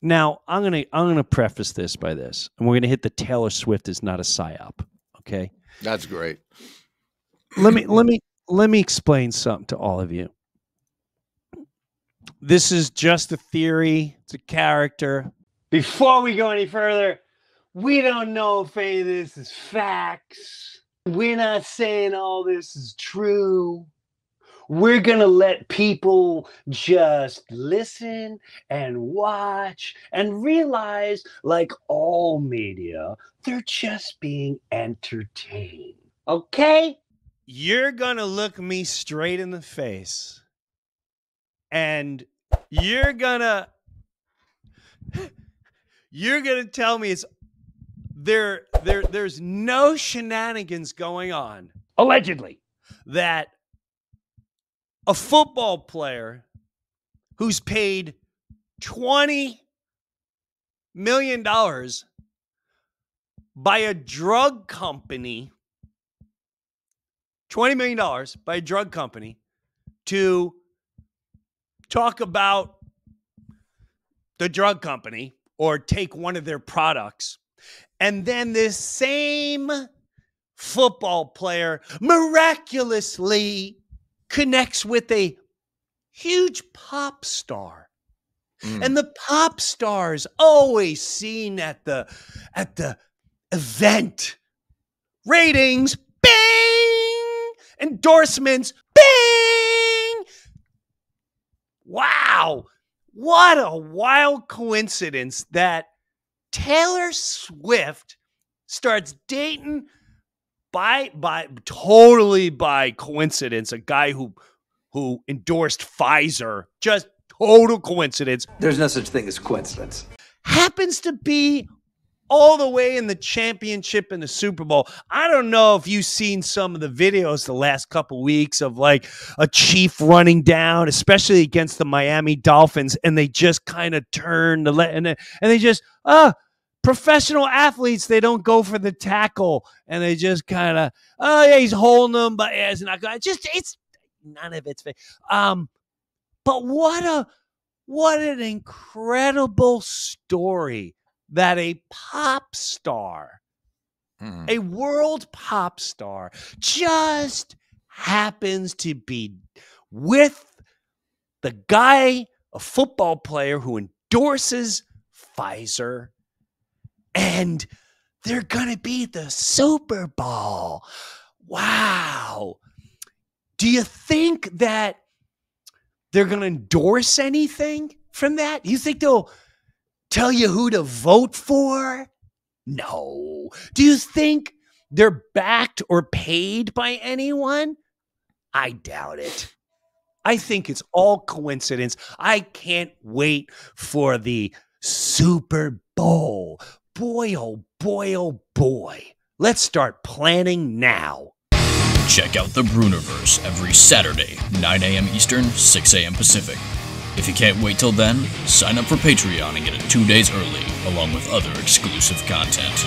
Now, I'm gonna preface this by this, and we're gonna hit the Taylor Swift is not a psyop. Okay, that's great. Let me explain something to all of you. This is just a theory. It's a character. Before we go any further, we don't know if any of this is facts. We're not saying all this is true. We're going to let people just listen and watch and realize, like all media, they're just being entertained. Okay? You're going to look me straight in the face. And you're gonna tell me it's there's no shenanigans going on, allegedly, that a football player who's paid $20 million by a drug company, $20 million by a drug company to talk about the drug company or take one of their products. And then this same football player miraculously connects with a huge pop star. Mm. And the pop star is always seen at the event. Ratings, bing! Endorsements, bing! Wow, what a wild coincidence that Taylor Swift starts dating by coincidence a guy who endorsed Pfizer. Just total coincidence. There's no such thing as coincidence. Happens to be all the way in the championship in the Super Bowl. I don't know if you've seen some of the videos the last couple weeks of like a chief running down, especially against the Miami Dolphins, and they just kind of turn the and they just professional athletes, they don't go for the tackle, and they just kind of he's holding them, but yeah, it's not going. Just it's none of it's fake. But what an incredible story. That a pop star, a world pop star, just happens to be with the guy, a football player who endorses Pfizer, and they're going to be the Super Bowl. Wow. Do you think that they're going to endorse anything from that? You think they'll tell you who to vote for? No. Do you think they're backed or paid by anyone? I doubt it. I think it's all coincidence. I can't wait for the Super Bowl. Boy, oh boy, oh boy. Let's start planning now. Check out the Breuniverse every Saturday, 9 a.m. Eastern, 6 a.m. Pacific. If you can't wait till then, sign up for Patreon and get it 2 days early, along with other exclusive content.